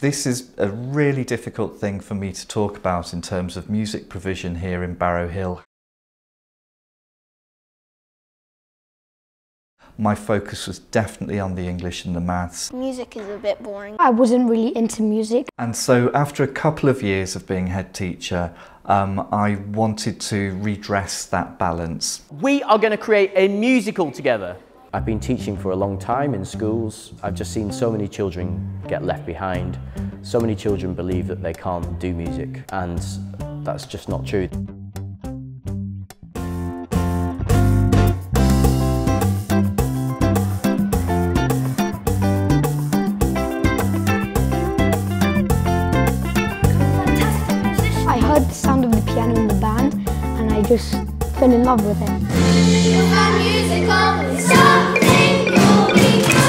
This is a really difficult thing for me to talk about in terms of music provision here in Barrow Hill. My focus was definitely on the English and the maths. Music is a bit boring. I wasn't really into music. And so after a couple of years of being head teacher, I wanted to redress that balance. We are going to create a musical together. I've been teaching for a long time in schools. I've just seen so many children get left behind. So many children believe that they can't do music, and that's just not true. I heard the sound of the piano in the band and I just fell in love with it. Musical, something you'll be